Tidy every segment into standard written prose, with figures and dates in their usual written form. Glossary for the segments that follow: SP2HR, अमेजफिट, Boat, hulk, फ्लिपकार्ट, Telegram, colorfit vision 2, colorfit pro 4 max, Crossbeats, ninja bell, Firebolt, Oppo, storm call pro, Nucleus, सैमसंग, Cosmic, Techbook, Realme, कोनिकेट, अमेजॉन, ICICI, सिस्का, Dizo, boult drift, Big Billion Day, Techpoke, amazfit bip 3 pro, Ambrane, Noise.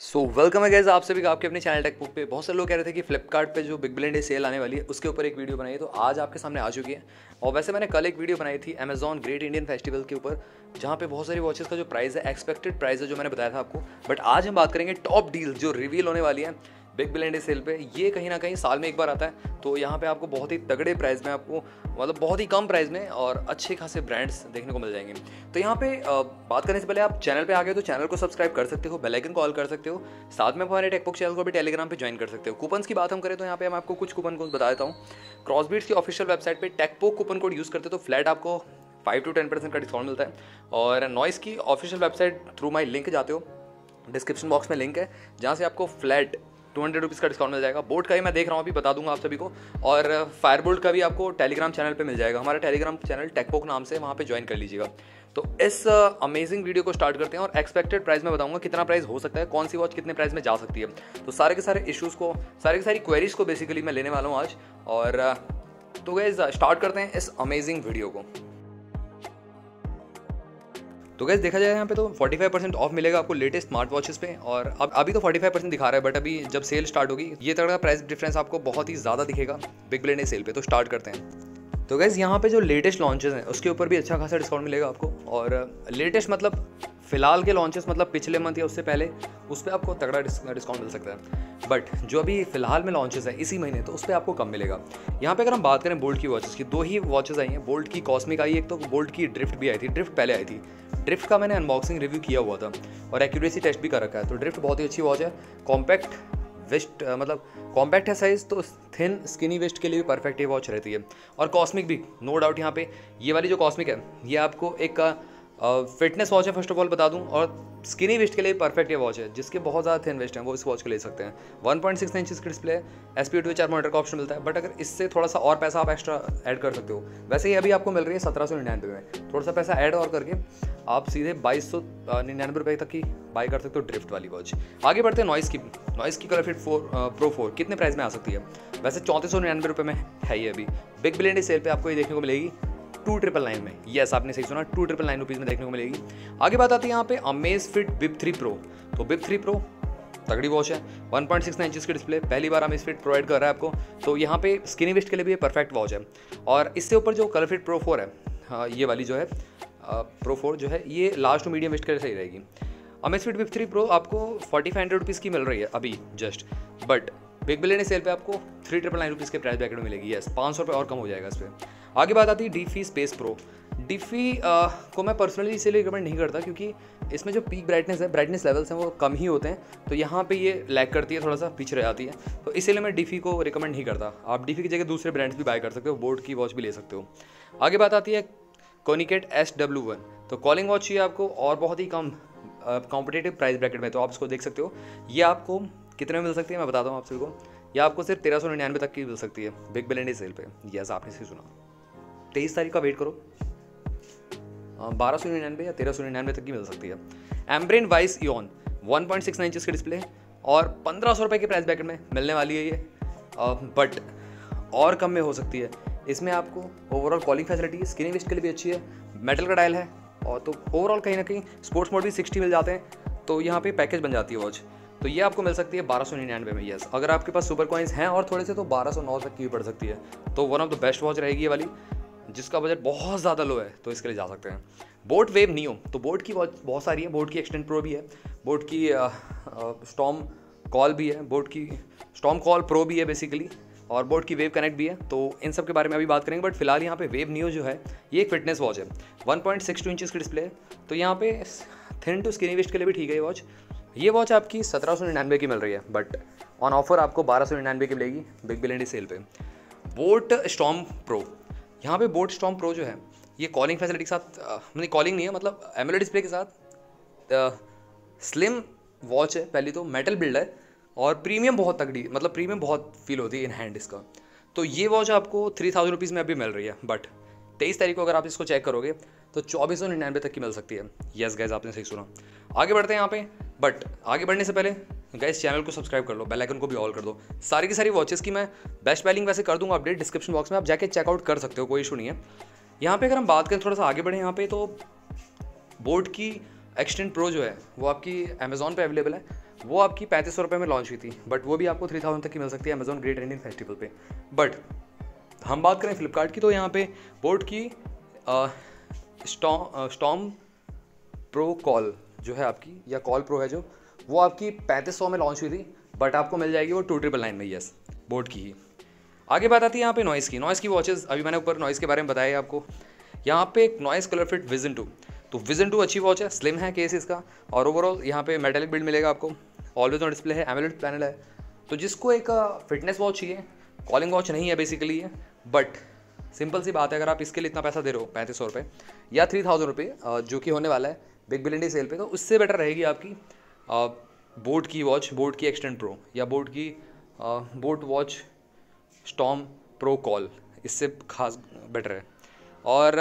So welcome है guys आप सभी का आपके अपने चैनल टेकबुक पे। बहुत सारे लोग कह रहे थे कि फ्लिपकार्ट पे जो बिग बिलियन डे सेल आने वाली है उसके ऊपर एक वीडियो बनाई, तो आज आपके सामने आ चुकी है। और वैसे मैंने कल एक वीडियो बनाई थी अमेजॉन ग्रेट इंडियन फेस्टिवल के ऊपर, जहाँ पे बहुत सारी वॉचेस का जो प्राइस है, एक्सपेक्टेड प्राइस है जो मैंने बताया था आपको। बट आज हम बात करेंगे टॉप डील जो रिवील होने वाली है बिग बिलियन डे सेल पे। ये कहीं ना कहीं साल में एक बार आता है, तो यहाँ पे आपको बहुत ही तगड़े प्राइस में, आपको मतलब बहुत ही कम प्राइस में और अच्छे खासे ब्रांड्स देखने को मिल जाएंगे। तो यहाँ पे बात करने से पहले आप चैनल पे आ गए तो चैनल को सब्सक्राइब कर सकते हो, बेल आइकन कॉल कर सकते हो, साथ में हमारे टेकबुक चैनल को भी टेलीग्राम पे ज्वाइन कर सकते हो। कूपन्स की बात हम करें तो यहाँ पे हम आपको कुछ कूपन कोड बता देता हूँ। क्रॉसबीट्स की ऑफिशियल वेबसाइट पे टेकपोक कूपन कोड यूज़ करते हो तो फ्लैट आपको 5 to 10% का डिस्काउंट मिलता है। और नॉइस की official website through my link जाते हो, डिस्क्रिप्शन बॉक्स में लिंक है, जहाँ से आपको फ्लैट 200 रुपीज़ का डिस्काउंट मिल जाएगा। बोट का ही मैं देख रहा हूँ, अभी बता दूंगा आप सभी को। और फायरबोल्ट का भी आपको टेलीग्राम चैनल पे मिल जाएगा, हमारा टेलीग्राम चैनल टेकपोक नाम से, वहाँ पे ज्वाइन कर लीजिएगा। तो इस अमेजिंग वीडियो को स्टार्ट करते हैं और एक्सपेक्टेड प्राइस में बताऊंगा कितना प्राइस हो सकता है, कौन सी वॉच कितने प्राइस में जा सकती है। तो सारे के सारे इश्यूज़ को, सारे की सारी क्वेरीज़ को बेसिकली मैं लेने वाला हूँ आज। और तो गाइस स्टार्ट करते हैं इस अमेजिंग वीडियो को। तो गैस देखा जाए यहाँ पे तो 45% ऑफ मिलेगा आपको लेटेस्ट स्मार्ट वॉचेस पे। और अब अभी तो 45% दिखा रहा है, बट अभी जब सेल स्टार्ट होगी ये तरह का प्राइस डिफरेंस आपको बहुत ही ज़्यादा दिखेगा बिग बिलियन डे सेल पे। तो स्टार्ट करते हैं। तो गैस यहाँ पे जो लेटेस्ट लॉन्चेस हैं उसके ऊपर भी अच्छा खासा डिस्काउंट मिलेगा आपको। और लेटेस्ट मतलब फिलहाल के लॉन्चेस, मतलब पिछले मंथ या उससे पहले, उस पर आपको तगड़ा डिस्काउंट मिल सकता है। बट जो अभी फिलहाल में लॉन्चेस हैं इसी महीने, तो उस पर आपको कम मिलेगा। यहाँ पे अगर हम बात करें बोल्ट की वॉचेस की, दो ही वॉचेस आई हैं, बोल्ट की कॉस्मिक आई एक, तो बोल्ट की ड्रिफ्ट भी आई थी। ड्रिफ्ट पहले आई थी, ड्रिफ्ट का मैंने अनबॉक्सिंग रिव्यू किया हुआ था और एक्यूरेसी टेस्ट भी कर रखा है। तो ड्रिफ्ट बहुत ही अच्छी वॉच है, कॉम्पैक्ट वेस्ट, मतलब कॉम्पैक्ट है साइज़, तो थिन स्किनी वेस्ट के लिए भी परफेक्ट ये वॉच रहती है। और कॉस्मिक भी नो डाउट, यहाँ पे ये वाली जो कॉस्मिक है ये आपको एक फिटनेस वॉच है फर्स्ट ऑफ ऑल बता दूं, और स्किनी वेस्ट के लिए परफेक्ट ये वॉच है। जिसके बहुत ज़्यादा थिन वेस्ट हैं वो इस वॉच को ले सकते हैं। 1.6 इंचेस की डिस्प्ले है, SP2HR मॉनिटर का ऑप्शन मिलता है, बट अगर इससे थोड़ा सा और पैसा आप एक्स्ट्रा ऐड कर सकते हो। वैसे ही अभी आपको मिल रही है 1799 में, थोड़ा सा पैसा ऐड और करके आप सीधे 2299 रुपये तक की बाई कर सकते हो ड्रिफ्ट वाली वॉच। आगे बढ़ते हैं नॉइस की। नॉइस की कलर फिट प्रो 4 कितने प्राइस में आ सकती है? वैसे 3499 रुपये में है ये, अभी बिग बिलियन डे सेल पर आपको ये देखने को मिलेगी 2999 में। यस, आपने सही सुना, 2999 रुपीज़ में देखने को मिलेगी। आगे बात आती है यहाँ पे अमेजफिट बिप 3 प्रो। तो बिप 3 प्रो तगड़ी वॉच है, 1.69 इंचेस की डिस्प्ले, पहली बार अमेजफिट प्रोवाइड कर रहा है आपको। तो यहाँ पे स्किनी वेस्ट के लिए भी परफेक्ट वॉच है। और इससे ऊपर जो कलर फिट प्रो 4 है, ये वाली जो है प्रो 4 जो है, ये लार्ज टू मीडियम वेस्ट के लिए सही रहेगी। अमेजफिट बिप 3 प्रो आपको 4500 रुपीज़ की मिल रही है अभी just, but big billion sale पे आपको 3999 रुपीज़ के प्राइस ब्रैकेट में मिलेगी। यस, 500 रुपये और कम हो जाएगा इस पर। आगे बात आती है डीफी स्पेस प्रो। डीफी को मैं पर्सनली इसीलिए रिकमेंड नहीं करता क्योंकि इसमें जो पीक ब्राइटनेस है, ब्राइटनेस लेवल्स हैं वो कम ही होते हैं, तो यहाँ पे ये लैग करती है, थोड़ा सा पीछे रह जाती है, तो इसीलिए मैं डीफी को रिकमेंड नहीं करता। आप डीफी की जगह दूसरे ब्रांड्स भी बाय कर सकते हो, बोट की वॉच भी ले सकते हो। आगे बात आती है कोनिकेट SW1। तो कॉलिंग वॉच चाहिए आपको और बहुत ही कम कॉम्पिटेटिव प्राइस ब्रैकेट में, तो आप इसको देख सकते हो। ये आपको कितने में मिल सकती है मैं बताता हूँ आप सभी को, या आपको सिर्फ 1399 तक की मिल सकती है बिग बिलियन डे सेल पे। यस, आपने सही सुना, 23 तारीख का वेट करो, 1299 या 1399 तक की मिल सकती है। एम्ब्रेन वाइस ईन 1.69 इंचेस की डिस्प्ले और 1500 रुपये के प्राइस ब्रैकेट में मिलने वाली है ये, बट और कम में हो सकती है। इसमें आपको overall calling facility screen waist के लिए भी अच्छी है, मेटल का डायल है, और तो ओवरऑल कहीं ना कहीं स्पोर्ट्स मोड भी 60 मिल जाते हैं, तो यहाँ पे पैकेज बन जाती है वॉच। तो ये आपको मिल सकती है 1299 में। यस, अगर आपके पास सुपर कॉइंस हैं और थोड़े से, तो 1209 तक की भी पड़ सकती है। तो one of the best watch रहेगी ये वाली, जिसका बजट बहुत ज़्यादा लो है, तो इसके लिए जा सकते हैं। बोट वेव नियो, तो बोट की वॉच बहुत सारी है, बोट की एक्सटेंड प्रो भी है, बोट की स्टॉर्म कॉल भी है, बोट की स्टॉर्म कॉल प्रो भी है बेसिकली, और बोट की वेव कनेक्ट भी है। तो इन सब के बारे में अभी बात करेंगे, बट फिलहाल यहाँ पे वेव नियो जो है ये एक फिटनेस वॉच है, 1.62 इंचेस की डिस्प्ले है, तो यहाँ पे थिन टू स्किनी वेस्ट के लिए भी ठीक है ये वॉच। ये वॉच आपकी 1799 की मिल रही है, बट ऑन ऑफर आपको 1299 की मिलेगी बिग बिलियन डे सेल पे। बोट स्टॉर्म प्रो, यहाँ पे बोट स्टॉर्म प्रो जो है ये कॉलिंग फैसिलिटी के साथ, मतलब कॉलिंग नहीं है, मतलब एमोलेड डिस्प्ले के साथ स्लिम वॉच है, पहली तो मेटल बिल्ड है, और प्रीमियम बहुत तगड़ी, मतलब प्रीमियम बहुत फील होती है इन हैंड इसका। तो ये वॉच आपको 3000 रुपीज़ में अभी मिल रही है, बट 23 तारीख को अगर आप इसको चेक करोगे तो 2499 तक की मिल सकती है। यस गाइस, आपने सही सुना। आगे बढ़ते हैं यहाँ पे, बट आगे बढ़ने से पहले गाइस चैनल को सब्सक्राइब कर लो, बेल आइकन को भी ऑल कर दो। सारी की सारी वॉचेस की मैं बेस्ट प्राइसिंग वैसे कर दूंगा अपडेट डिस्क्रिप्शन बॉक्स में, आप जाके चेकआउट कर सकते हो, कोई इशू नहीं है। यहाँ पे अगर हम बात करें, थोड़ा सा आगे बढ़े यहाँ पे, तो बोट की एक्सटेंड प्रो जो है वो आपकी अमेजोन पे अवेलेबल है, वो आपकी 3500 रुपये में लॉन्च हुई थी, बट वो भी आपको 3000 तक की मिल सकती है अमेज़ॉन ग्रेट इंडियन फेस्टिवल पे। बट हम बात करें फ्लिपकार्ट की, तो यहाँ पे बोट की स्टॉम प्रो कॉल जो है आपकी, या कॉल प्रो है जो, वो आपकी 3500 में लॉन्च हुई थी, बट आपको मिल जाएगी वो 2999 में। यस, बोट की ही। आगे बात आती है यहाँ पे नॉइज़ की। नॉइज़ की वॉचेस, अभी मैंने ऊपर नॉइज़ के बारे में बताया आपको। यहाँ पे एक नॉइज़ कलर फिट विजन 2, तो विजन 2 अच्छी वॉच है, स्लिम है केस इसका, और ओवरऑल यहाँ पे मेटेलिक बिल्ड मिलेगा आपको, ऑलवेज ऑन डिस्प्ले है, एमोलेड पैनल है। तो जिसको एक फिटनेस वॉच चाहिए, कॉलिंग वॉच नहीं है बेसिकली ये, बट सिंपल सी बात है, अगर आप इसके लिए इतना पैसा दे रहे हो 3500 रुपये या 3000 रुपये जो कि होने वाला है बिग बिलियन डे सेल पे, तो उससे बेटर रहेगी आपकी बोट की वॉच, बोट की एक्सटेंड प्रो या बोट की boAt watch Storm Pro call, इससे खास बेटर है। और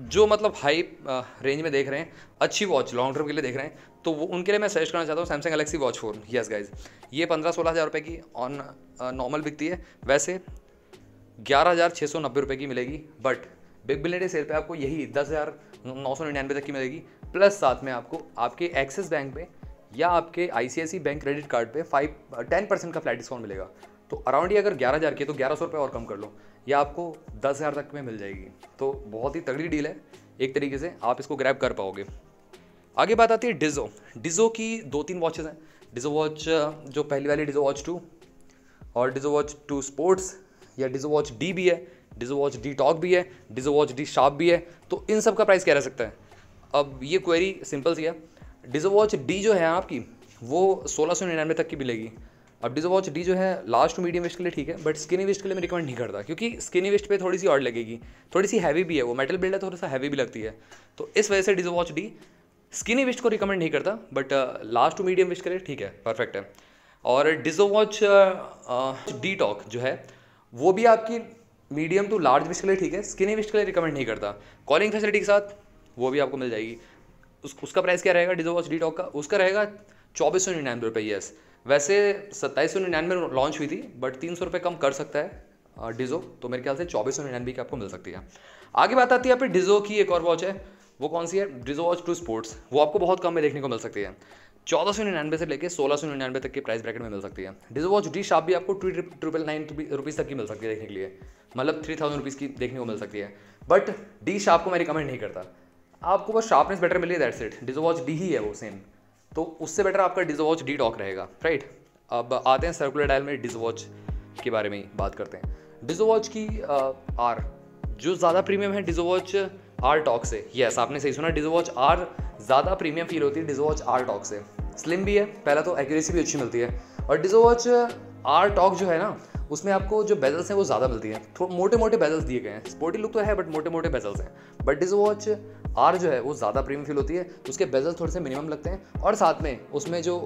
जो मतलब हाई रेंज में देख रहे हैं, अच्छी वॉच लॉन्ग टर्म के लिए देख रहे हैं, तो वो उनके लिए मैं सजेस्ट करना चाहता हूँ सैमसंग Galaxy Watch 4। Yes guys, ये 15-16 हज़ार रुपये की ऑन नॉर्मल बिकती है, वैसे 11,690 रुपये की मिलेगी, but big billion day sale पे आपको यही 10,999 तक की मिलेगी, प्लस साथ में आपको आपके एक्सिस बैंक पे या आपके ICICI बैंक क्रेडिट कार्ड पे 10% का फ्लैट डिस्काउंट मिलेगा। तो अराउंड ये अगर 11,000 की है तो 1,100 रुपये और कम कर लो, या आपको 10,000 तक में मिल जाएगी। तो बहुत ही तगड़ी डील है, एक तरीके से आप इसको ग्रैब कर पाओगे। आगे बात आती है डिज़ो। डिज़ो की 2-3 वॉचेज़ हैं। डिज़ो वॉच जो पहली वाली डिज़ो वॉच 2 और डिज़ो वॉच 2 स्पोर्ट्स, या डिज़ो वॉच डी भी है, डिज़ो वॉच डी टॉक भी है, डिज़ो वॉच डी शार्प भी है। तो इन सब का प्राइस क्या रह सकता है? अब ये क्वेरी सिंपल सी है। डिज़ो वॉच डी जो है आपकी, वो 1699 तक की मिलेगी। अब डिज़ो वॉच डी जो है लार्ज टू मीडियम वेस्ट के लिए ठीक है, बट स्किनी वेस्ट के लिए मैं रिकमेंड नहीं करता, क्योंकि स्किनी वेस्ट पे थोड़ी सी ऑड लगेगी, थोड़ी सी हैवी भी है, वो मेटल बिल्ड है, थोड़ा सा हैवी भी लगती है। तो इस वजह से Dizo watch D skinny waist को रिकमेंड नहीं करता, but large to medium waist के लिए ठीक है, परफेक्ट है। और डिज़ो वॉच डी टॉक जो है, वो भी आपकी मीडियम टू लार्ज वेस्ट के लिए ठीक है, स्किनी वेस्ट के लिए रिकमेंड नहीं करता। कॉलिंग फैसिलिटी के साथ वो भी आपको मिल जाएगी। उसका प्राइस क्या रहेगा डिज़ो वॉच डी टॉक का? उसका रहेगा 2,499 रुपये। यस, वैसे 2,799 में लॉन्च हुई थी, बट 300 रुपये कम कर सकता है डिज़ो, तो मेरे ख्याल से 2,499 की आपको मिल सकती है। आगे बात आती है आप डिज़ो की एक और वॉच है, वो कौन सी है? Dizo watch 2 Sports. वो आपको बहुत कम में देखने को मिल सकती है, 1499 से लेकर 1699 तक के प्राइस ब्रैकेट में मिल सकती है। डिज़ो वॉच डी शार्प भी आपको 2,999 रुपीज़ तक की मिल सकती है देखने के लिए, मतलब 3,000 रुपीज़ की देखने को मिल सकती है, बट डी शार्प को मैं रिकमेंड नहीं करता। आपको बस शार्पनेस बेटर मिली, that's it. Dizo watch D ही है वो सेम, तो उससे बेटर आपका डिज़ो वॉच डी टॉक रहेगा, राइट। अब आते हैं सर्कुलर डायल में, डिज़ो वॉच के बारे में ही बात करते हैं। डिज़ो वॉच की आर जो ज़्यादा प्रीमियम है डिज़ो वॉच आर टॉक से। यस, आपने सही सुना, डिज़ो वॉच आर ज़्यादा प्रीमियम फील होती है डिज़ो वॉच आर टॉक से। स्लिम भी है पहला, तो एक्यूरेसी भी अच्छी मिलती है, और डिज़ो वॉच आर टॉक जो है ना, उसमें आपको जो बेजल्स हैं वो ज़्यादा मिलती हैं, थोड़े मोटे मोटे बेजल्स दिए गए हैं, स्पोर्टी लुक तो है बट मोटे मोटे बेजल्स हैं। बट डिज़ो वॉच आर जो है वो ज़्यादा प्रीमियम फील होती है, उसके बेजल्स थोड़े से मिनिमम लगते हैं, और साथ में उसमें जो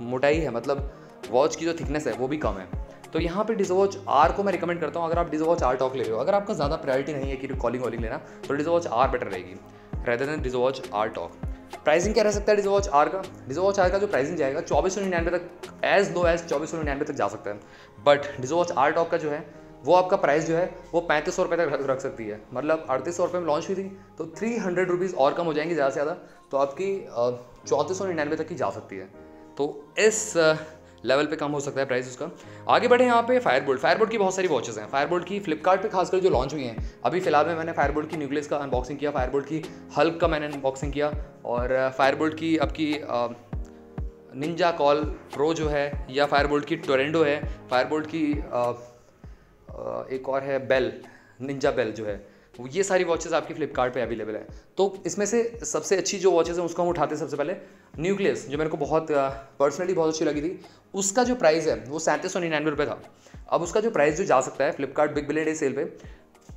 मोटाई है, मतलब वॉच की जो थिकनेस है वो भी कम है। तो यहाँ पे डिज़ो वॉच आर को मैं रिकमेंड करता हूँ अगर आप डिज़ो वॉच आर टॉक ले रहे हो। अगर आपका ज़्यादा प्रायोरिटी नहीं है कि कॉलिंग वॉलिंग लेना, तो डिज़ो वॉच आर बेटर रहेगी rather than Dizo watch R talk. Pricing क्या रह सकता है डिज़ो वॉच आर का? डिज़ो वॉच आर का जो प्राइसिंग जाएगा 2,499 तक, एज लो एज 2,499 तक जा सकता है। But Dizo watch R talk का जो है वो आपका प्राइस जो है वो 3,500 रुपये तक रख सकती है, मतलब 3,800 रुपये में लॉन्च हुई थी, तो 300 रुपीज़ और कम हो जाएंगी ज़्यादा से ज़्यादा, तो आपकी 3,499 तक की जा सकती है। तो इस लेवल पे कम हो सकता है प्राइस उसका। आगे बढ़े यहाँ पे फायरबोल्ट। फायरबोल्ट की बहुत सारी वॉचेस हैं। फायरबोल्ट की फ्लिपकार्ट पे खासकर जो लॉन्च हुई हैं, अभी फिलहाल में मैंने फायरबोल्ट की न्यूक्लियस का अनबॉक्सिंग किया, फायरबोल्ट की हल्क का मैंने अनबॉक्सिंग किया, और फायरबोल्ट की आपकी निंजा कॉल प्रो जो है, या फायरबोल्ट की टोरेंडो है, फायरबोल्ट की एक और है बेल, निंजा बेल जो है, ये सारी वॉचेस आपकी फ्लिपकार्ट पे अवेलेबल है। तो इसमें से सबसे अच्छी जो वॉचेस हैं उसको हम उठाते हैं। सबसे पहले न्यूक्लियस, जो मेरे को बहुत पर्सनली बहुत अच्छी लगी थी, उसका जो प्राइस है वो 3,799 रुपये था। अब उसका जो प्राइस जो जा सकता है फ्लिपकार्ट big billion day sale पे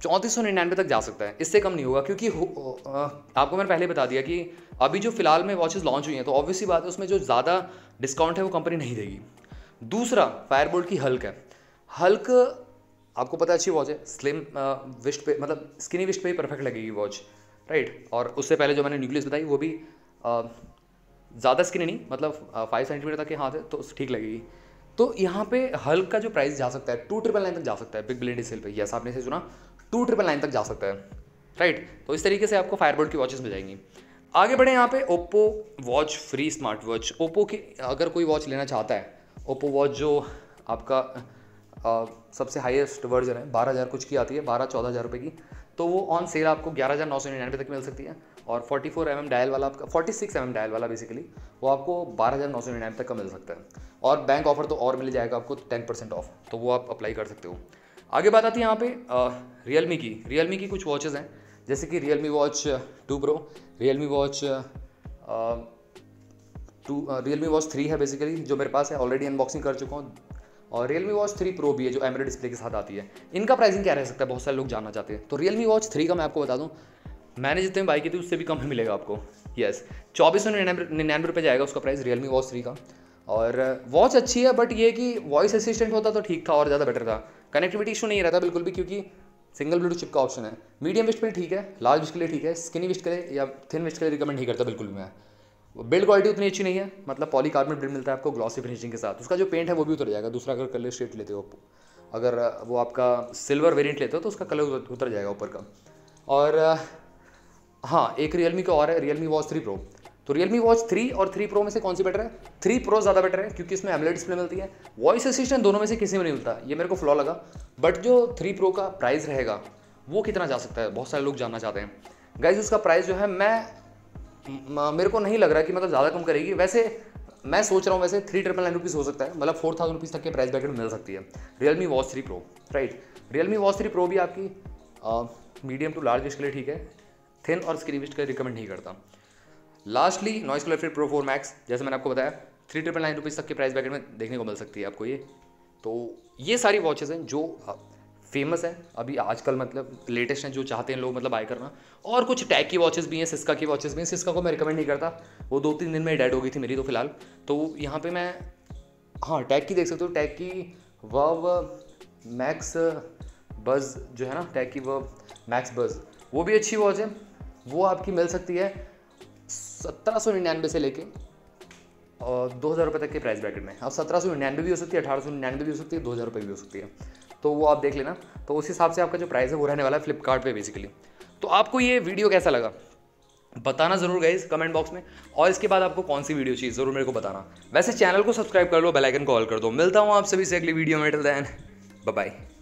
3,499 तक जा सकता है, इससे कम नहीं होगा, क्योंकि आपको मैंने पहले बता दिया कि अभी जो फिलहाल में वॉचेज़ लॉन्च हुई हैं, तो ऑब्वियसली बात है उसमें जो ज़्यादा डिस्काउंट है वो कंपनी नहीं देगी। दूसरा फायरबोल्ट की हल्क है। हल्क आपको पता है अच्छी वॉच है, स्लिम विस्ट पे, मतलब स्किनी विस्ट पे ही परफेक्ट लगेगी वॉच, राइट। और उससे पहले जो मैंने न्यूक्लियस बताई वो भी ज़्यादा स्किनी नहीं, मतलब 5 सेंटीमीटर तक के हाथ है तो ठीक लगेगी। तो यहाँ पे हल्क का जो प्राइस जा सकता है 2,999 तक जा सकता है बिग बिलियन डे सेल पे। यस, आपने से सुना, 2,999 तक जा सकता है, राइट। तो इस तरीके से आपको फायरबोल्ट की वॉचेस मिल जाएंगी। आगे बढ़े यहाँ पे Oppo watch free smart watch. Oppo की अगर कोई वॉच लेना चाहता है, ओप्पो वॉच जो आपका सबसे हाईएस्ट वर्जन है 12,000 कुछ की आती है, 12-14 हज़ार रुपये की, तो वो ऑन सेल आपको 11,999 तक मिल सकती है। और 44 mm डायल वाला आपका 46 mm डायल वाला बेसिकली वो आपको 12,999 तक का मिल सकता है। और बैंक ऑफर तो और मिल जाएगा आपको 10% ऑफ, तो वो आप अप्लाई कर सकते हो। आगे बात आती है यहाँ पे रियलमी की। रियलमी की कुछ वॉचेज़ हैं जैसे कि Realme watch 2 pro, Realme watch 2, Realme watch 3 है बेसिकली जो मेरे पास है, ऑलरेडी अनबॉक्सिंग कर चुका हूँ। और रियलमी वॉच 3 प्रो भी है जो एमोलेड डिस्प्ले के साथ आती है। इनका प्राइसिंग क्या रह सकता है, बहुत सारे लोग जानना चाहते हैं। तो रियलमी वॉच 3 का मैं आपको बता दूँ, मैंने जितने बाई की थी उससे भी कम ही मिलेगा आपको। यस, 2,499 रुपये जाएगा उसका प्राइस रियलमी वॉच 3 का। और वॉच अच्छी है, बट ये कि वॉइस असिस्टेंट होता तो ठीक था और ज़्यादा बेटर था। कनेक्टिविटी इशू नहीं रहता बिल्कुल भी, क्योंकि सिंगल ब्लूटूथ चिप का ऑप्शन है। मीडियम विस्ट के लिए ठीक है, लार्ज विस्ट के लिए ठीक है, स्किनी विस्ट के लिए या थिन विस्ट के लिए रिकमेंड नहीं करता बिल्कुल भी मैं। बिल्ड क्वालिटी उतनी अच्छी नहीं है, मतलब पॉलीकार्बोनेट बिल्ड मिलता है आपको ग्लॉसी फिनिशिंग के साथ। उसका जो पेंट है वो भी उतर जाएगा। दूसरा अगर कलर शेड लेते हो, अगर वो आपका सिल्वर वेरियंट लेते हो तो उसका कलर उतर जाएगा ऊपर का। और हाँ, एक रियलमी का और है, रियलमी वॉच 3 प्रो। तो रियलमी वॉच 3 और 3 प्रो में से कौन सी बेटर है? 3 प्रो ज़्यादा बेटर है क्योंकि इसमें एमोलेड डिस्प्ले मिलती है। वॉइस असिस्टेंट दोनों में से किसी में नहीं मिलता, ये मेरे को फ्लॉ लगा। बट जो 3 प्रो का प्राइस रहेगा वो कितना जा सकता है, बहुत सारे लोग जानना चाहते हैं। गाइज, उसका प्राइस जो है मेरे को नहीं लग रहा कि मतलब ज़्यादा कम करेगी। वैसे मैं सोच रहा हूँ वैसे 3,999 रुपीज़ हो सकता है, मतलब 4,000 रुपीज़ तक के प्राइस ब्रैकेट मिल सकती है Realme watch 3 pro. Right, Realme watch 3 pro भी आपकी मीडियम टू लार्ज विस्ट के लिए ठीक है, थिन और स्क्रीन विस्ट के लिए रिकमेंड नहीं करता। Lastly Noise ColorFit Pro 4 Max, जैसे मैंने आपको बताया 3,999 रुपीज़ तक के प्राइस ब्रैकेट में देखने को मिल सकती है आपको ये। तो ये सारी वॉचेस हैं जो फेमस हैं अभी आजकल, मतलब लेटेस्ट हैं जो चाहते हैं लोग मतलब बाय करना। और कुछ टैग की वॉचेस भी हैं, सिस्का की वॉचेस भी हैं। सिस्का को मैं रिकमेंड नहीं करता, वो 2-3 दिन में डेड हो गई थी मेरी। तो फिलहाल तो यहाँ पर मैं हाँ टैग की देख सकते हो, टैग की वर्व मैक्स बज़ जो है ना, टैग की वर्व मैक्स बज़ वो भी अच्छी वॉच है। वो आपकी मिल सकती है 1,799 से लेके 2,000 रुपये तक के प्राइस ब्रैकेट में। अब 1,799 भी हो सकती है, 1,899 भी हो सकती है, 2,000 रुपये भी हो सकती है। तो वो आप देख लेना। तो उस हिसाब से आपका जो प्राइस है वो रहने वाला है फ्लिपकार्ट पे बेसिकली। तो आपको ये वीडियो कैसा लगा बताना ज़रूर गाइज कमेंट बॉक्स में। और इसके बाद आपको कौन सी वीडियो चाहिए ज़रूर मेरे को बताना। वैसे चैनल को सब्सक्राइब कर लो, बेल आइकन को ऑल कर दो। मिलता हूँ आप सभी से अगली वीडियो में। Till then bye bye.